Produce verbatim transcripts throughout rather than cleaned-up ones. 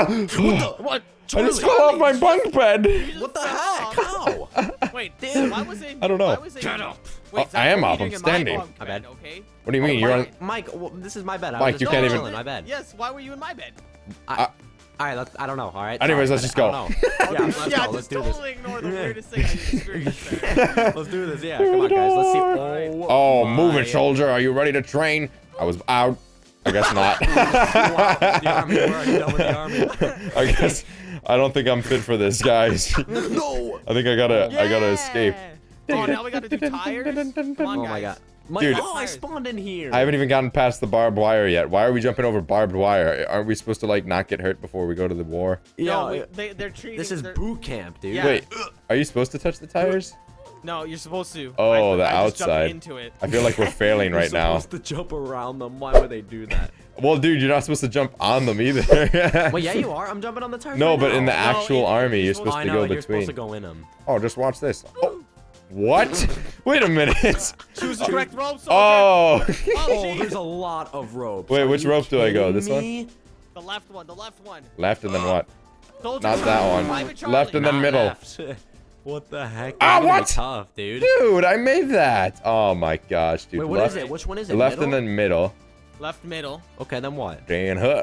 Ah! What the? What? Charlie, I just fell off my bunk bed. What the heck? How? Wait, damn. Why was it? I don't know. Was it, Get up. Wait, oh, I am up. I'm standing. My bunk bed, okay? What do you mean? Oh, You're on. Mike, well, this is my bed. Mike, just you can't even. My bed. Yes. Why were you in my bed? I... I... All right, let's, I don't know. All right. Anyways, sorry, let's just go. yeah, let's yeah, go. Just let's do totally this. Ignore the weirdest thing I experienced there. Let's do this. Yeah, come on, guys. Let's see. Oh, oh move it, soldier. Are you ready to train? I was out. I guess not. I guess I don't think I'm fit for this, guys. No. I think I gotta. Yeah. I gotta escape. Oh, now we gotta do tires. Come on, oh guys. My god. My, Dude, oh, I spawned in here. I haven't even gotten past the barbed wire yet. Why are we jumping over barbed wire? Aren't we supposed to like not get hurt before we go to the war? Yeah, no, we, they, they're treating. This is boot camp, dude. Yeah. Wait, are you supposed to touch the tires? No, you're supposed to. Oh, I, the I outside. Into it. I feel like we're failing right now. You're supposed to jump around them. Why would they do that? Well, dude, you're not supposed to jump on them either. Well, yeah, you are. I'm jumping on the tires. No, right but now. in the actual no, army, you're supposed, you're supposed to go know, between. You're supposed to go in them. Oh, just watch this. Oh. What? Wait a minute. Choose the correct rope, soldier. Oh. Oh, there's a lot of ropes. Wait, which rope do I go? This one? The left one, the left one. Left and then what? Soldier. Not that one. Left and then middle. What the heck? Ah, what? Tough, dude. Dude, I made that. Oh my gosh, dude. Wait, what left, is it? Which one is it? Left middle? And then middle. Left middle. Okay, then what? Dan huh.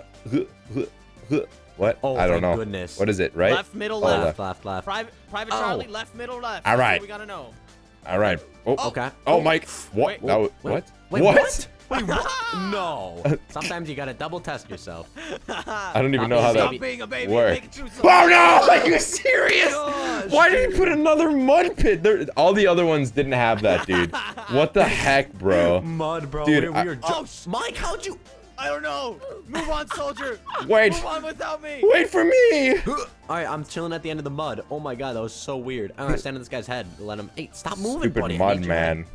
What? Oh, I don't know. Goodness. What is it, right? Left, middle, oh, left. left. Left, left, Private, Private oh. Charlie, left, middle, left. All right. We got to know. All right. Oh, oh. Okay. Oh, Mike. What? Wait, was, wait, what? Wait, what? What? Wait, what? No. Sometimes you got to double test yourself. I don't even know how that works. Oh, no. Are you serious? Gosh, Why did you put another mud pit? There, all the other ones didn't have that, dude. What the heck, bro? Mud, bro. Dude, I, we are oh, Mike, how'd you... I don't know. Move on, soldier. Wait. Move on without me. Wait for me. All right, I'm chilling at the end of the mud. Oh my god, that was so weird. I'm gonna stand in this guy's head. Let him. Hey, stop moving, Stupid buddy. Stupid mud man.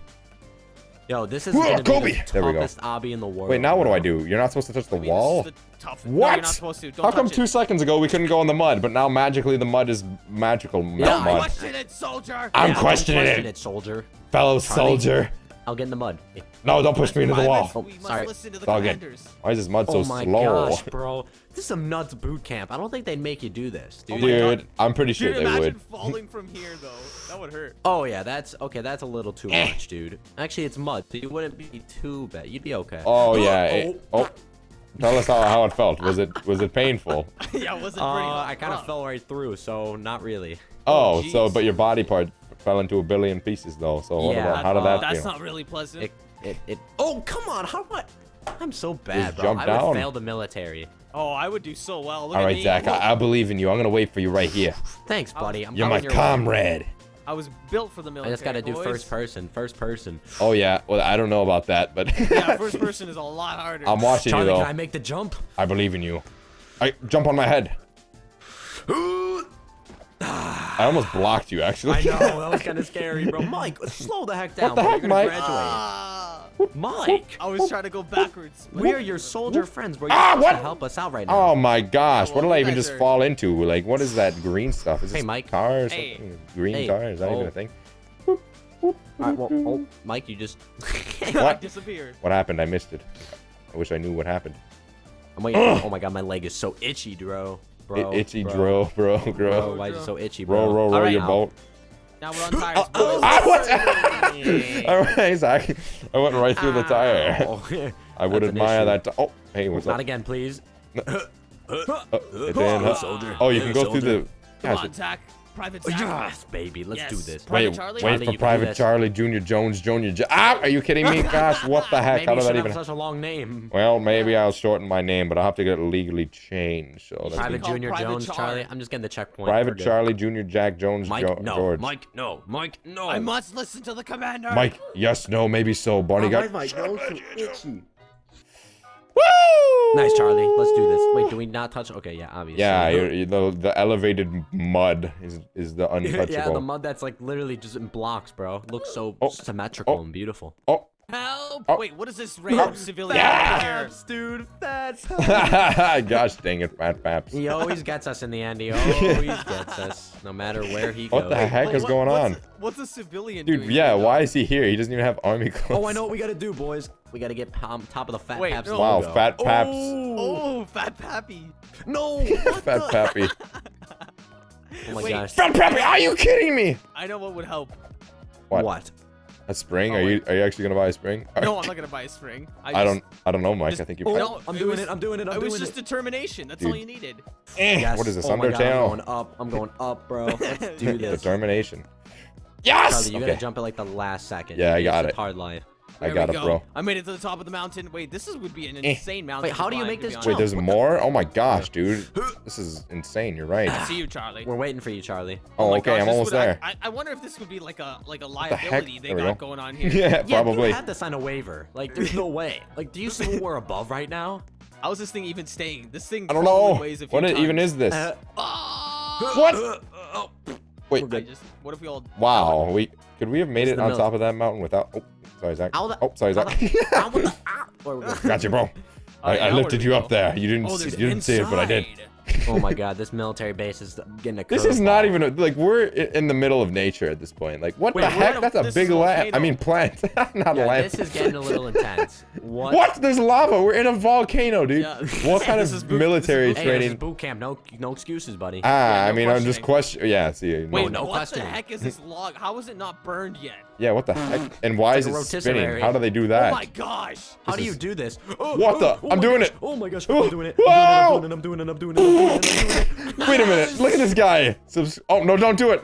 Yo, this is gonna Kobe. Be the there toughest obby in the world. Wait, now what do I do? You're not supposed to touch the I mean, wall. The what? No, you're not supposed to. Don't How come two it. seconds ago we couldn't go in the mud, but now magically the mud is magical? Yeah, not mud. Question it, soldier. I'm yeah, questioning question it. it, soldier. Fellow soldier. I'll get in the mud. No, don't push me into the wall. Oh, sorry. Why is this mud so slow? Oh my gosh, bro. This is some nuts boot camp. I don't think they'd make you do this, dude. Dude, I'm pretty sure they would. Imagine falling from here, though. That would hurt. Oh, yeah. That's okay. That's a little too much, dude. Actually, it's mud. You wouldn't be too bad. You'd be okay. Oh, yeah. Oh. Tell us how, how it felt. Was it was it painful? Yeah, it wasn't uh, pretty. I kind of fell right through, so not really. Oh, oh so but your body part fell into a billion pieces though. So yeah, what about, how did that that's feel? That's not really pleasant. It, it, it, oh come on! How do I? I'm so bad, bro. I down. would fail the military. Oh, I would do so well. Look All right, at me. Zach, I, I believe in you. I'm gonna wait for you right here. Thanks, buddy. I'm You're my your comrade. Way. I was built for the military. I just gotta do boys. first person, first person. Oh yeah, well I don't know about that, but yeah, first person is a lot harder. I'm watching Charlie, you though. Can I make the jump? I believe in you. I jump on my head. I almost blocked you actually. I know that was kind of scary, bro. Mike, slow the heck down. What the heck, Mike? Uh, Mike, I was trying to go backwards. We are your soldier friends, bro. You're ah, supposed what? to help us out right now. Oh my gosh, oh, well, what did I even just are... fall into? Like, what is that green stuff? Is this hey, Mike. car or hey. something? Green hey. car? Is that oh. even a thing? All right, well, oh, Mike, you just what? disappeared. What happened? I missed it. I wish I knew what happened. I'm waiting. Oh my god, my leg is so itchy, bro. Bro, itchy, bro, bro, bro. bro why are you so itchy, bro? Roll, roll, roll right, your now. boat. Now we're on tires, boys. Oh, oh, yeah. All right, Zach. I went right through the tire. Oh, I would admire that. Oh, hey, what's Not up? Not again, please. oh, Dan, huh? oh, you can go Soldier. through the... Come on, Zach. Private Zach. Yes, baby. Let's yes. do this. Private wait, Charlie? wait Charlie, for Private Charlie, Junior Jones, Junior Jo ah, are you kidding me? Gosh, what the heck? Maybe How did that even? Such a long name. Well, maybe I'll shorten my name, but I'll have to get it legally changed. So Private Junior Private Jones, Charlie. Charlie. I'm just getting the checkpoint. Private Charlie, Junior Jack Jones, Mike, jo no. George. Mike, no. Mike, no. I must listen to the commander. Mike, yes, no, maybe so. Barney got. Woo! Nice, Charlie. Let's do this. Wait, do we not touch? Okay, yeah, obviously. Yeah, you're, you're the, the elevated mud is, is the untouchable. Yeah, the mud that's like literally just in blocks, bro. Looks so oh. symmetrical oh. and beautiful. Oh. Help! Oh, oh. Wait, what is this random civilian? Yeah. Faps, dude. That's gosh dang it, Fat Paps. He always gets us in the end. He always gets us, no matter where he goes. What the heck like, is what, going what's, on? What's a civilian dude, doing? Dude, yeah, why is he here? He doesn't even have army clothes. Oh, I know what we gotta do, boys. We gotta get um, top of the Fat Wait, Paps. No. Wow, logo. Fat Paps. Oh, oh, Fat Pappy. No. Fat Pappy. Oh my Wait. gosh. Fat Pappy, are you kidding me? I know what would help. What? What? A spring? Oh, are you are you actually gonna buy a spring? No, I'm not gonna buy a spring. I, just, I don't I don't know, Mike. Just, I think you. Oh, no, I'm doing it. I'm doing it. I'm it doing was just it. determination. That's Dude. all you needed. Eh, yes. What is this? Oh Undertale. God, I'm going up. I'm going up, bro. Let's do this. Determination. Yes. Charlie, you okay. gotta jump at like the last second. Yeah, I got it's it. Hard life. I there got it, go. bro. I made it to the top of the mountain. Wait, this is, would be an insane eh. mountain. Wait, how do you make this jump? Wait, there's what more? The... Oh my gosh, dude. This is insane. You're right. I see you, Charlie. We're waiting for you, Charlie. Oh, oh okay. Gosh, I'm almost would, there. I, I wonder if this would be like a like a liability the they got go. going on here. Yeah, yeah, probably. You had to sign a waiver. Like, there's no way. Like, do you see what we're above right now? How is this thing even staying? This thing I don't know. Weighs a few what times. even is this? Uh, oh, what? Uh, oh. Wait. Just, what if we all... Wow. We Could we have made it on top of that mountain without... Sorry, Zach. The, oh, sorry, Zach. The, the, Got you, bro. I, I lifted you go? up there. You didn't, oh, you didn't inside. see it, but I did. Oh my God, this military base is getting a. This is not even a, like we're in the middle of nature at this point. Like, what Wait, the heck? A, That's a big land. I mean, plant, not yeah, land. This is getting a little intense. What? What? There's lava. We're in a volcano, dude. Yeah. What kind of boot, military boot, training? Hey, boot camp. No, no excuses, buddy. Ah, yeah, no I mean, I'm just question. Yeah, see. Wait, no, no what question. What the heck is this log? How is it not burned yet? Yeah, what the heck? And why is it spinning? How do they do that? Oh my gosh! How do you do this? What the? I'm doing it. Oh my gosh! I'm doing it. I'm doing it. I'm doing it. I'm doing it. Wait a minute! Look at this guy. Oh no! Don't do it!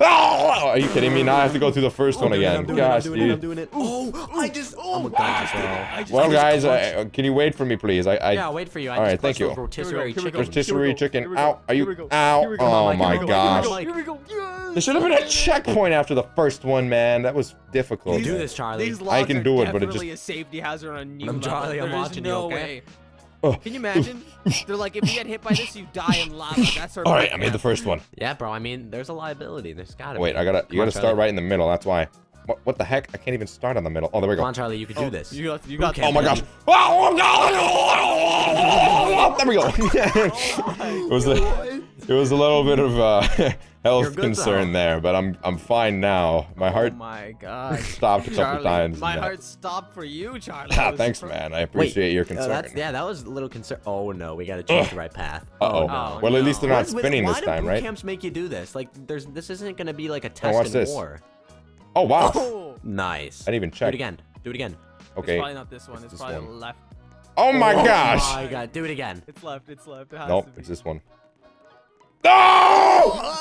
Oh, are you kidding me? Now I have to go through the first oh, one again. It, Gosh, dude! I'm doing it. Oh, I just. Oh, I just, well, I just guys, I, can you wait for me, please? I. I yeah, I'll wait for you. I all right, thank you. Rotisserie chicken. Rotisserie chicken. Ow! Are you? Ow! Oh my gosh! Here we go! There should have been a checkpoint after the first one, man. That was difficult. You do this, Charlie. I can do it, but it just. A safety hazard on you. I'm Charlie. I'm watching you. Okay. Can you imagine? They're like, if you get hit by this, you die in lava. That's sort of. All right, I made the first one. Yeah, bro. I mean, there's a liability. There's gotta. Wait, be. I gotta. You gotta start right in the middle. That's why. What, what the heck? I can't even start on the middle. Oh, there we go. Come on, Charlie. You can oh, do this. You got. You got. Okay, oh my gosh. There we go. It was a, it was a little bit of uh, health concern there, but I'm I'm fine now. My heart. Oh my God. Stopped a couple Charlie, times. My heart stopped for you, Charlie. Ah, thanks, man. I appreciate Wait, your concern. Uh, that's, yeah, that was a little concern. Oh no, we gotta choose Ugh. the right path. Uh oh. oh no. Well, at least they're not Why, spinning with, this time, right? Why do boot camps make you do this? Like, there's this isn't gonna be like a test oh, watch in this. war. Oh wow! Oh. Nice. I didn't even check. Do it again. Do it again. Okay. It's probably not this one. It's, it's this probably one. left. Oh my oh, gosh! Oh my God! Do it again. It's left. It's left. It nope. It's this one. No!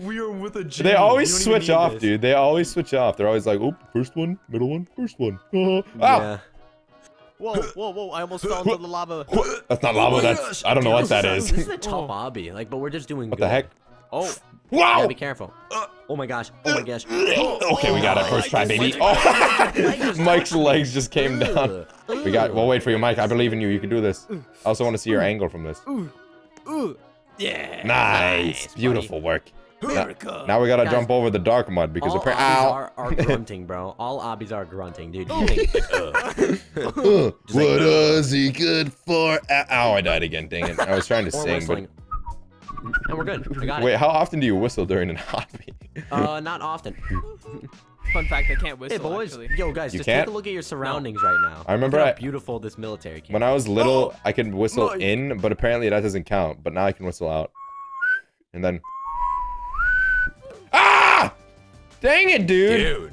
We are with a G. They always switch off, this. dude. They always switch off. They're always like, oh, first one, middle one, first one. Uh, yeah. Ah. Whoa, whoa, whoa! I almost fell into the lava. That's not lava. Oh that's I don't know dude, what that is. This is the top lobby. Like, but we're just doing. What good. the heck? Oh. Wow! Yeah, be careful. Oh my gosh. Oh my gosh. Okay, we got it. First try, baby. Oh. Mike's legs just came down. We got. We'll wait for you, Mike. I believe in you. You can do this. I also want to see your angle from this. Yeah. Nice. nice Beautiful buddy. work. Now, now we gotta Guys, jump over the dark mud because all obbies are, are grunting, bro. All obbies are grunting, dude. You think, uh. uh, what is like, he good for? Ow, I died again. Dang it. I was trying to sing, but. And we're good. I got Wait, it. how often do you whistle during an hobby? Uh, not often. Fun fact, I can't whistle. Hey boys, actually. yo guys, you just can't? take a look at your surroundings no. right now. I remember how beautiful this military camp. When I was little, oh. I could whistle oh. in, but apparently that doesn't count. But now I can whistle out, and then. Ah! Dang it, dude. Dude.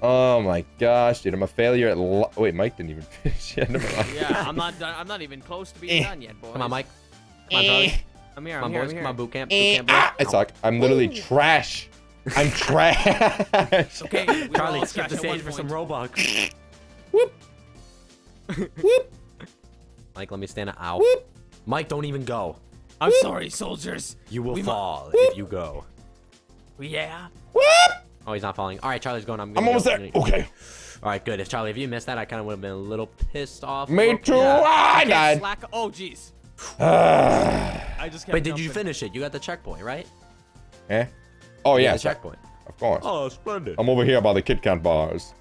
Oh my gosh, dude! I'm a failure at. Lo Wait, Mike didn't even finish yet. Yeah, I'm not. Done. I'm not even close to being eh. done yet, boys. Come on, Mike. Come on, eh. I'm here, I'm here, I'm here. My boot camp, boot camp. Ah, I suck. I'm literally Ooh. trash. I'm trash. Okay, Charlie, skip the stage for point. some Robux. Whoop. Whoop. Mike, let me stand up. Ow. Whoop. Mike, don't even go. I'm Whoop. sorry, soldiers. You will we fall Whoop. if you go. Yeah. Whoop. Oh, he's not falling. All right, Charlie's going. I'm, I'm almost go. there. Okay. All right, good. If Charlie, if you missed that, I kind of would have been a little pissed off. Me too. Yeah. I died. Slack. Oh, jeez. I just Wait, did you finish it? You got the checkpoint, right? Eh? Oh, yeah. yeah the checkpoint. Of course. Oh, splendid. I'm over here by the Kit Kat bars.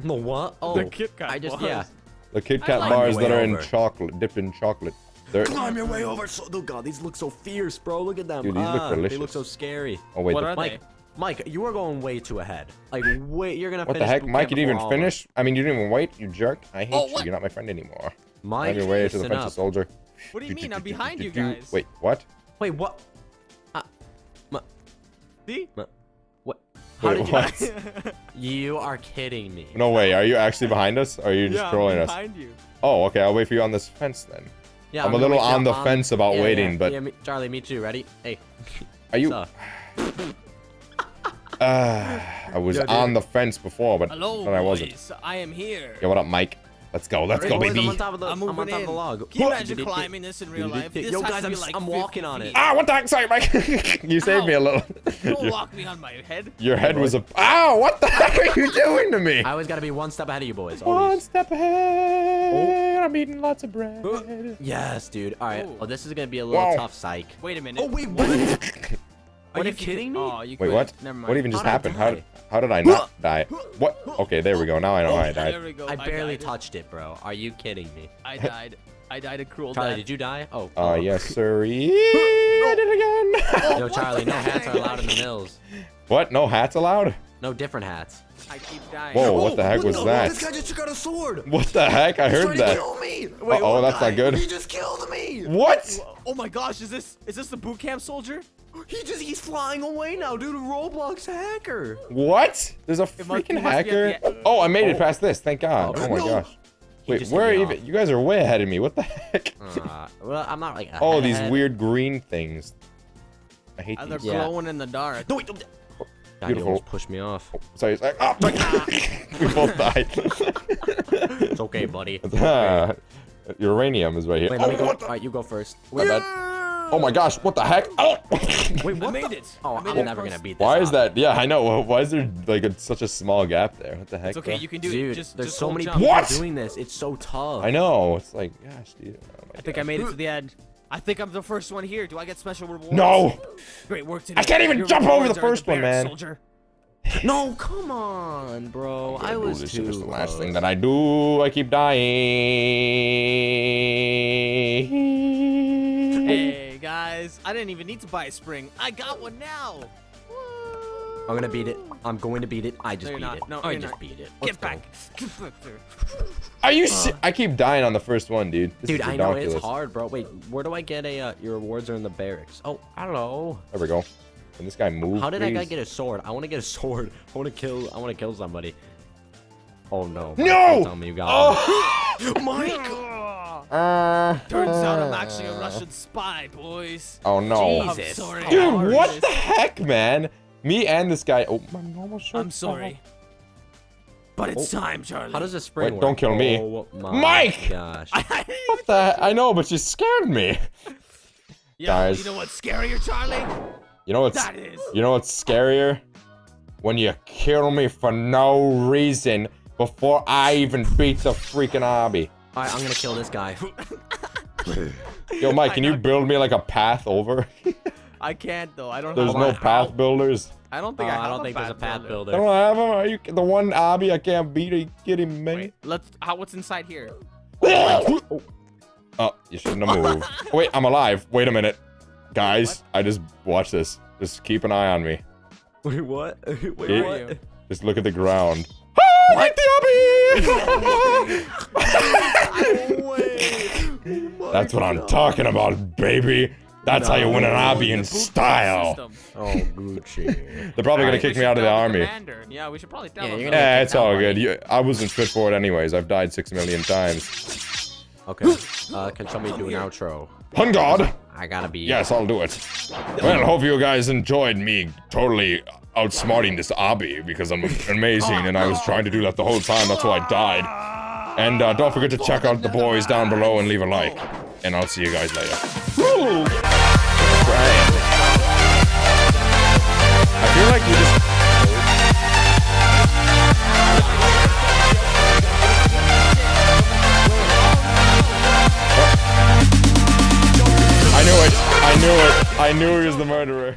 The what? Oh, the Kit Kat I just, bars. Yeah. The Kit Kat like bars that are over. in chocolate, dipped in chocolate. They're... Climb your way over. So, oh God, these look so fierce, bro. Look at them. Dude, these ah, look delicious. They look so scary. Oh wait, what the... are Mike, they? Mike, you are going way too ahead. Like, wait, you're gonna. What finish the heck, Mike? You didn't even finish. I mean, you didn't even wait. You jerk. I hate oh, you. What? You're not my friend anymore. Mike, climb your way to the French soldier. What do you mean? I'm behind you guys. Wait, what? Wait, what? See? What? How Wait, did you what? You are kidding me. No way. Are you actually behind us? Or are you just yeah, trolling us? Behind you. Oh, okay. I'll wait for you on this fence then. Yeah. I'm, I'm a little on the on... fence about yeah, waiting, yeah, but yeah, me... Charlie, me too. Ready? Hey. Are you? uh, I was Yo, on the fence before, but Hello, then I wasn't. Boys. I am here. Yo, what up, Mike? Let's go. Let's Rick, go, boys, baby. I'm on top of the, I'm I'm on top of the log. Can you imagine climbing this in real life? This Yo, guys, I'm, like I'm walking on it. Ah, what the heck? Sorry, Mike. You saved Ow. me a little. Don't walk me on my head. Your head was a... Ow, what the heck are you doing to me? I always got to be one step ahead of you, boys. Always. One step ahead. Oh. I'm eating lots of bread. Oh. Yes, dude. All right. Oh, well, this is going to be a little Whoa. tough psych. Wait a minute. Oh, wait. What? Are, are you kidding me? Oh, you wait, what? Never mind. What even just how happened? How did... How did I not die? What? Okay, there we go. Now I know I died. There we go. I barely I touched it, bro. Are you kidding me? I died. I died a cruel Charlie, death. Did you die? Oh. Oh, uh, yes, sir. Yeah, I did it again. Yo, Charlie, no hats are allowed in the mills. What? No hats allowed? No different hats. I keep dying. Whoa, what the heck what was the, that? This guy just took out a sword. What the heck? I heard that. Wait, uh oh, that's guy? not good. He just killed me. What? Oh my gosh, is this is this the boot camp soldier? He just, he's flying away now, dude. Roblox hacker. What? There's a freaking hacker. Oh, I made it past this. Thank God. Oh my gosh. Wait, where are you? You guys are way ahead of me. What the heck? Uh, well, I'm not like. Oh, these weird green things. I hate these. They're glowing in the dark. No, wait. Beautiful. Push me off. Sorry. Oh, we both died. It's okay, buddy. Uranium is right here. Wait, let me go. All right, you go first. My bad. Oh my gosh, what the heck? Oh! Wait, what I made the... it. Oh, I'm never going to beat this. Why is that? Yeah, I know. Why is there like a, such a small gap there? What the heck? It's okay, bro? You can do dude, it. Just, there's just so many jump. people what? doing this. It's so tough. I know. It's like, gosh, dude. Oh my I gosh. think I made it to the end. I think I'm the first one here. Do I get special rewards? No. Great work today. I can't even Your jump over the first the one, man. Soldier. No, come on, bro. I was too close. The last thing that I do, I keep dying. Hey. Guys, I didn't even need to buy a spring. I got one now. Woo. I'm gonna beat it. I'm going to beat it. I just no, beat not. it. No, I just not. beat it. Let's Get go. back. Get back there. Are you? Uh, I keep dying on the first one, dude. This dude, is I know it's hard, bro. Wait, where do I get a? Uh, your rewards are in the barracks. Oh, I don't know. There we go. Can this guy move? How did please? that guy get a sword? I want to get a sword. I want to kill. I want to kill somebody. Oh no! No! Tell me you got. Oh my God! Uh, Turns out I'm actually a Russian spy, boys. Oh no, Jesus. Sorry, dude! What the heck, man? Me and this guy. Oh, my normal shirt. I'm sorry, but it's oh. time, Charlie. How does this spring Wait, work? Don't kill me, oh, my Mike. Gosh. What the heck? I know, but you scared me. Yeah, guys. You know what's scarier, Charlie? You know what's that is. You know what's scarier? When you kill me for no reason before I even beat the freaking hobby. All right, I'm gonna kill this guy. Yo, Mike, can you build me like a path over? I can't though. I don't. There's no path builders. I don't think. Uh, I, have I don't a think there's a path builder. builder. I don't have them. Are you the one obby I can't beat? Are you kidding me? Wait, let's. How, what's inside here? Oh, oh, you shouldn't have moved. Oh, wait, I'm alive. Wait a minute, guys. What? I just watch this. Just keep an eye on me. Wait, what? Wait, wait what? Just look at the ground. What? That's what I'm talking about, baby. That's no, how you win an obby in style. Oh, Gucci. They're probably all gonna right, kick me out of the army. The yeah, we should probably tell yeah, them. Yeah, it's all good. You, I wasn't fit for it anyways. I've died six million times. Okay. Uh, can somebody do an outro? On God. I gotta be. Yes, I'll do it. Well, hope you guys enjoyed me totally outsmarting this obby because I'm amazing and I was trying to do that the whole time. That's why I died. And uh, don't forget to check out the boys down below and leave a like. And I'll see you guys later. Woo! Brian. I feel like you just... I knew it. I knew it. I knew he was the murderer.